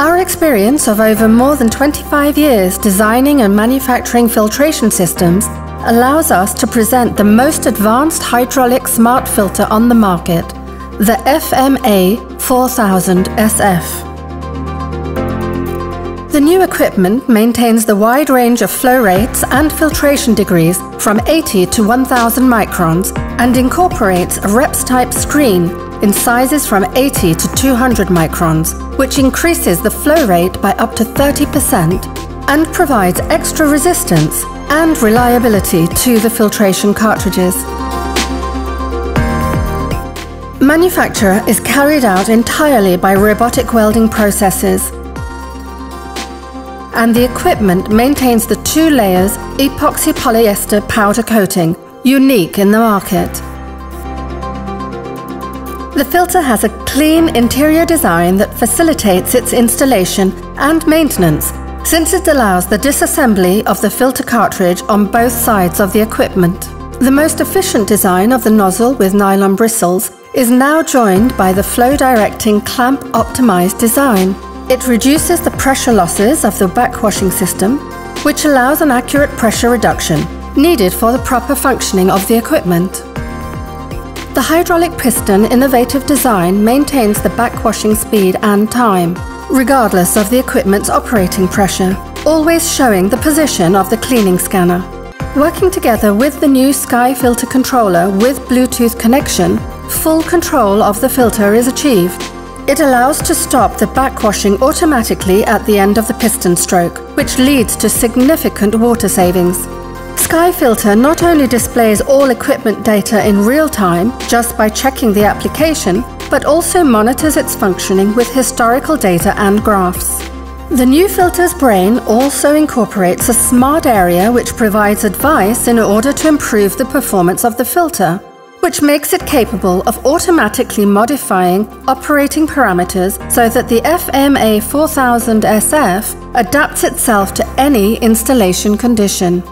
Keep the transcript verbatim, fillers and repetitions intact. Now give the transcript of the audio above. Our experience of over more than twenty-five years designing and manufacturing filtration systems allows us to present the most advanced hydraulic smart filter on the market, the F M A four thousand S F. The new equipment maintains the wide range of flow rates and filtration degrees from eighty to one thousand microns and incorporates a REPS-type screen in sizes from eighty to two hundred microns, which increases the flow rate by up to thirty percent and provides extra resistance and reliability to the filtration cartridges. Manufacture is carried out entirely by robotic welding processes, and the equipment maintains the two layers epoxy polyester powder coating, unique in the market. The filter has a clean interior design that facilitates its installation and maintenance, since it allows the disassembly of the filter cartridge on both sides of the equipment. The most efficient design of the nozzle with nylon bristles is now joined by the flow-directing clamp-optimized design. It reduces the pressure losses of the backwashing system, which allows an accurate pressure reduction needed for the proper functioning of the equipment. The hydraulic piston innovative design maintains the backwashing speed and time, regardless of the equipment's operating pressure, always showing the position of the cleaning scanner. Working together with the new SkyFilter controller with Bluetooth connection, full control of the filter is achieved. It allows to stop the backwashing automatically at the end of the piston stroke, which leads to significant water savings. SkyFilter not only displays all equipment data in real time just by checking the application, but also monitors its functioning with historical data and graphs. The new filter's brain also incorporates a smart area which provides advice in order to improve the performance of the filter, which makes it capable of automatically modifying operating parameters so that the F M A four thousand S F adapts itself to any installation condition.